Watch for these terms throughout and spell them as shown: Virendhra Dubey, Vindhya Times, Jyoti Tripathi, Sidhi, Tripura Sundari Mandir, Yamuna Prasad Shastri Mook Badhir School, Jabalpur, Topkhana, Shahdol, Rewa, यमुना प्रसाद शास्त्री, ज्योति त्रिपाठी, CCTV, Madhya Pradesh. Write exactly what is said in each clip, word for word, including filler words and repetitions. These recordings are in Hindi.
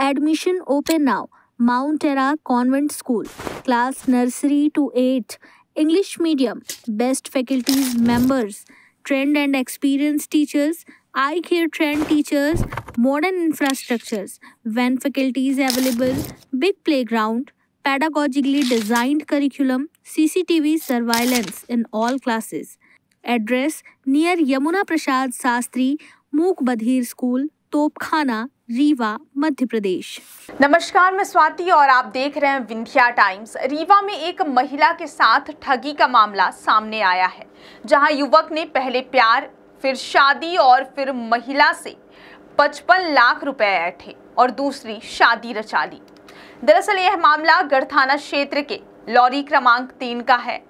Admission open now, Mount Era convent school, class nursery to eight, English medium, best faculties members, trained and experience teachers, I care trained teachers, modern infrastructures, van faculties available, big playground, pedagogically designed curriculum, CCTV surveillance in all classes. Address near यमुना प्रसाद शास्त्री मूक बधिर स्कूल, तोपखाना, रीवा, मध्य प्रदेश. नमस्कार, मैं स्वाति और आप देख रहे हैं विंध्या टाइम्स. रीवा में एक महिला के साथ ठगी का मामला सामने आया है, जहां युवक ने पहले प्यार, फिर शादी और फिर महिला से पचपन लाख रुपए ऐंठे और दूसरी शादी रचा ली. दरअसल यह मामला गढ़ थाना क्षेत्र के लॉरी क्रमांक तीन का है,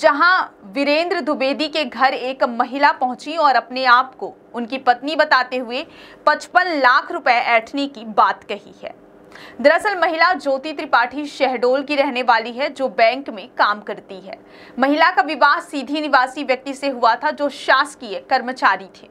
जहां वीरेंद्र दुबेदी के घर एक महिला पहुंची और अपने आप को उनकी पत्नी बताते हुए पचपन लाख रुपए ऐंठने की बात कही है. दरअसल महिला ज्योति त्रिपाठी शहडोल की रहने वाली है, जो बैंक में काम करती है. महिला का विवाह सीधी निवासी व्यक्ति से हुआ था, जो शासकीय कर्मचारी थे,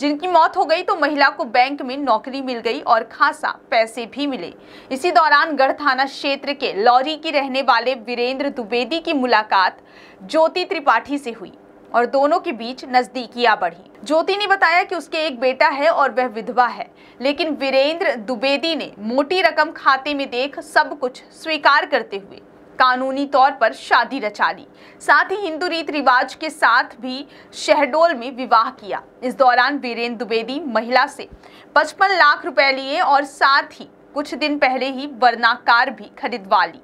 जिनकी मौत हो गई तो महिला को बैंक में नौकरी मिल गई और खासा पैसे भी मिले. इसी दौरान गढ़ थाना क्षेत्र के लॉरी की रहने वाले वीरेंद्र दुबेदी की मुलाकात ज्योति त्रिपाठी से हुई और दोनों के बीच नजदीकियां बढ़ी. ज्योति ने बताया कि उसके एक बेटा है और वह विधवा है, लेकिन वीरेंद्र दुबेदी ने मोटी रकम खाते में देख सब कुछ स्वीकार करते हुए कानूनी तौर पर शादी रचा ली. साथ ही हिंदू रीत रिवाज के साथ भी शहडोल में विवाह किया. इस दौरान वीरेंद्र दुबेदी महिला से पचपन लाख रुपए लिए और साथ ही कुछ दिन पहले ही बर्नाकार भी खरीदवा ली.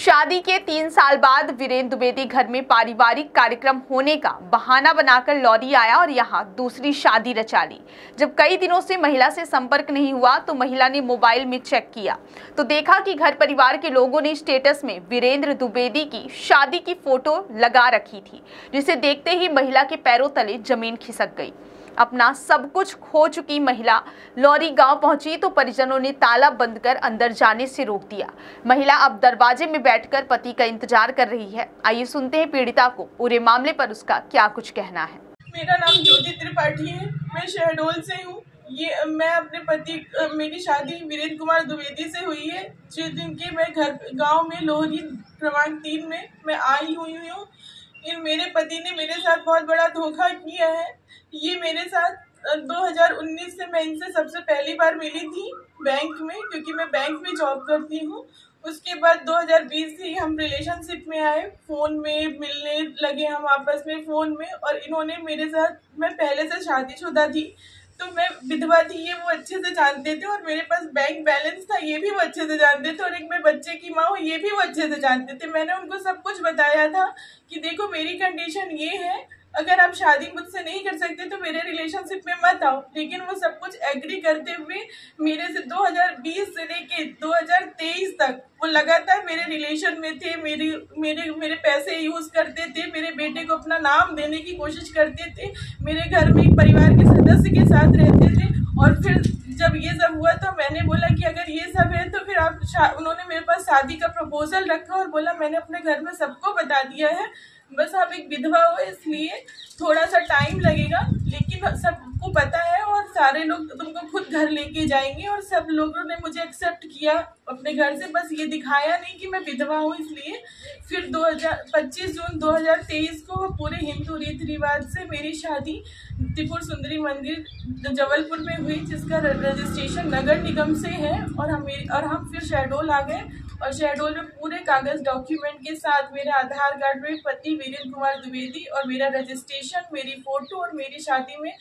शादी के तीन साल बाद वीरेंद्र दुबेदी घर में पारिवारिक कार्यक्रम होने का बहाना बनाकर लॉरी आया और यहाँ दूसरी शादी रचा ली. जब कई दिनों से महिला से संपर्क नहीं हुआ तो महिला ने मोबाइल में चेक किया तो देखा कि घर परिवार के लोगों ने स्टेटस में वीरेंद्र दुबेदी की शादी की फोटो लगा रखी थी, जिसे देखते ही महिला के पैरों तले जमीन खिसक गई. अपना सब कुछ खो चुकी महिला लॉरी गांव पहुंची तो परिजनों ने ताला बंद कर अंदर जाने से रोक दिया. महिला अब दरवाजे में बैठकर पति का इंतजार कर रही है. आइए सुनते हैं पीड़िता को पूरे मामले पर उसका क्या कुछ कहना है. मेरा नाम ज्योति त्रिपाठी है, मैं शहडोल से हूँ. ये मैं अपने पति, मेरी शादी वीरेंद्र कुमार द्विवेदी से हुई है, जिनके मैं घर गाँव में लोहरी क्रमांक तीन में मैं आई हुई हूँ. मेरे पति ने मेरे साथ बहुत बड़ा धोखा किया है. ये मेरे साथ दो हज़ार उन्नीस से मैं इनसे सबसे पहली बार मिली थी बैंक में, क्योंकि मैं बैंक में जॉब करती हूँ. उसके बाद दो हज़ार बीस से हम रिलेशनशिप में आए, फ़ोन में मिलने लगे हम आपस में फ़ोन में. और इन्होंने मेरे साथ, मैं पहले से शादीशुदा थी तो मैं विधवा थी, ये वो अच्छे से जानते थे. और मेरे पास बैंक बैलेंस था, ये भी वो अच्छे से जानते थे. और एक मैं बच्चे की माँ हूँ, ये भी वो अच्छे से जानते थे. मैंने उनको सब कुछ बताया था कि देखो मेरी कंडीशन ये है, अगर आप शादी मुझसे नहीं कर सकते तो मेरे रिलेशनशिप में मत आओ. लेकिन वो सब कुछ एग्री करते हुए मेरे से दो हज़ार बीस से लेके दो हज़ार तेईस तक वो लगातार मेरे रिलेशन में थे, मेरी मेरे मेरे पैसे यूज़ करते थे, मेरे बेटे को अपना नाम देने की कोशिश करते थे, मेरे घर में एक परिवार के सदस्य के साथ रहते थे. और फिर जब ये सब हुआ तो मैंने बोला कि अगर ये सब है तो फिर आप, उन्होंने मेरे पास शादी का प्रपोजल रखा और बोला मैंने अपने घर में सबको बता दिया है, बस आप एक विधवा हो इसलिए थोड़ा सा टाइम लगेगा, लेकिन सबको पता है और सारे लोग तुमको खुद घर लेके जाएंगे. और सब लोगों ने मुझे एक्सेप्ट किया अपने घर से, बस ये दिखाया नहीं कि मैं विधवा हूँ इसलिए. फिर दो हज़ार पच्चीस जून दो हज़ार तेईस को पूरे हिंदू रीति रिवाज से मेरी शादी त्रिपुर सुंदरी मंदिर जबलपुर में हुई, जिसका रजिस्ट्रेशन नगर निगम से है. और हम और हम फिर शहडोल आ गए और शहडोल में पूरे कागज़ डॉक्यूमेंट के साथ मेरे आधार कार्ड में पति वीरेंद्र कुमार द्विवेदी और मेरा रजिस्ट्रेशन, मेरी फ़ोटो और मेरी शादी में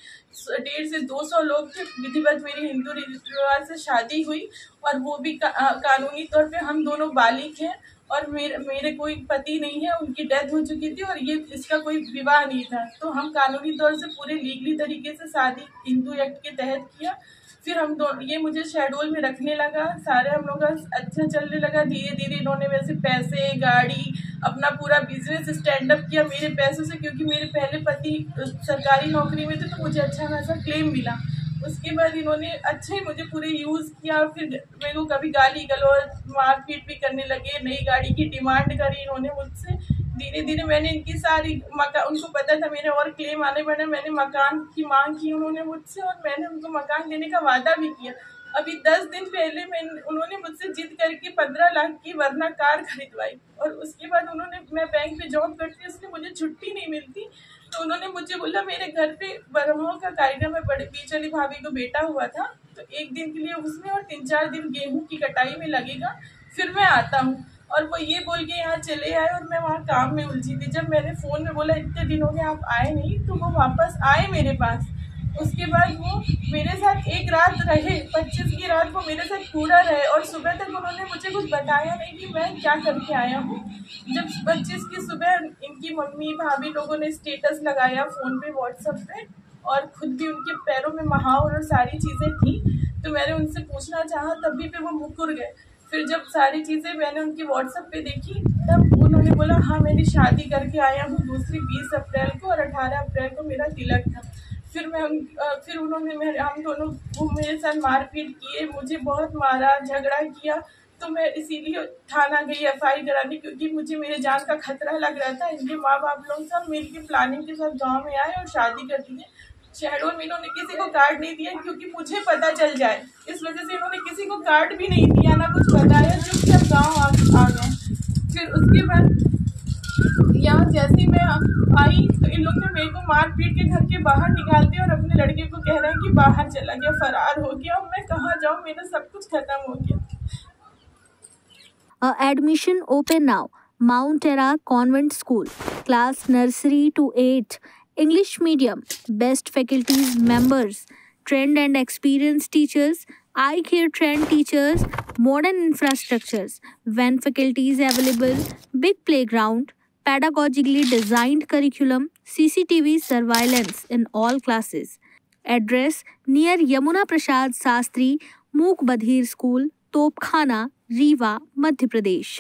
डेढ़ से दो सौ लोग थे. विधिवत मेरी हिंदू रीति रिवाज से शादी हुई और वो भी का, आ, कानूनी तौर पे. हम दोनों बालिग हैं और मेरे मेरे कोई पति नहीं है, उनकी डेथ हो चुकी थी और ये इसका कोई विवाह नहीं था. तो हम कानूनी तौर से पूरे लीगली तरीके से शादी हिंदू एक्ट के तहत किया. फिर हम दो ये मुझे शहडोल में रखने लगा, सारे हम लोग अच्छा चलने लगा. धीरे धीरे इन्होंने वैसे पैसे, गाड़ी, अपना पूरा बिजनेस स्टैंड अप किया मेरे पैसों से, क्योंकि मेरे पहले पति सरकारी नौकरी में थे तो मुझे अच्छा खासा क्लेम मिला. उसके बाद इन्होंने अच्छे मुझे पूरे यूज़ किया. फिर मेरे को कभी गाली गलौज, मारपीट भी करने लगे, नई गाड़ी की डिमांड करी इन्होंने मुझसे. धीरे धीरे मैंने इनकी सारी मकान, उनको पता था मेरे और क्लेम आने पड़े, मैंने मकान की मांग की उन्होंने मुझसे और मैंने उनको मकान देने का वादा भी किया. अभी दस दिन पहले मैं उन्होंने मुझसे जिद करके पंद्रह लाख की वरना कार खरीदवाई और उसके बाद उन्होंने, मैं बैंक में जॉब करती हूँ इसलिए मुझे छुट्टी नहीं मिलती, तो उन्होंने मुझे बोला मेरे घर पे ब्रह्मों का कार्यक्रम है, बड़े बीच वाली भाभी को बेटा हुआ था तो एक दिन के लिए उसमें और तीन चार दिन गेहूँ की कटाई में लगेगा फिर मैं आता हूँ। और वो ये बोल के यहाँ चले आए और मैं वहाँ काम में उलझी थी। जब मैंने फ़ोन में बोला इतने दिन हो गए आप आए नहीं, तो वो वापस आए मेरे पास। उसके बाद वो मेरे साथ एक रात रहे, पच्चीस की रात वो मेरे साथ पूरा रहे और सुबह तक उन्होंने मुझे कुछ बताया नहीं कि मैं क्या करके आया हूँ। जब पच्चीस की सुबह इनकी मम्मी भाभी लोगों ने स्टेटस लगाया फ़ोन पे, व्हाट्सएप पे, और खुद भी उनके पैरों में महावर और सारी चीज़ें थी, तो मैंने उनसे पूछना चाहा तब भी फिर वो मुकर गए। फिर जब सारी चीज़ें मैंने उनकी व्हाट्सएप पे देखी तब उन्होंने बोला हाँ मैंने शादी करके आया हूँ दूसरी बीस अप्रैल को और अठारह अप्रैल को मेरा तिलक था। फिर मैं फिर उन्होंने मेरे हम दोनों वो मेरे साथ मारपीट किए, मुझे बहुत मारा, झगड़ा किया, तो मैं इसीलिए थाना गई एफ आई कराने क्योंकि मुझे मेरे जान का खतरा लग रहा था। इनके माँ बाप लोग सब मिल के प्लानिंग के साथ गाँव में आए और शादी कर दी। शहडोल में इन्होंने किसी को कार्ड नहीं दिया क्योंकि मुझे पता चल जाए, इस वजह से इन्होंने किसी को कार्ड भी नहीं दिया ना कुछ बताया, चुपचाप गाँव आ गए। फिर उसके बाद यहाँ जैसे मैं आई तो इन लोग ने मेरे को मार पीट के घर के बाहर निकाल दिया और अपने लड़के को कह रहे हैं कि बाहर चला गया, फरार हो गया। और मैं कहाँ जाऊँ, मेरा सब कुछ खत्म हो गया। Admission open now, Mount Era convent school, class nursery to eight, English medium, best faculties members, trained and experience teachers, I care trained teachers, modern infrastructures, van faculties available, big play ground, Pedagogically designed curriculum, C C T V surveillance in all classes. Address near Yamuna Prasad Shastri Mook Badhir School, Topkhana, Rewa, Madhya Pradesh.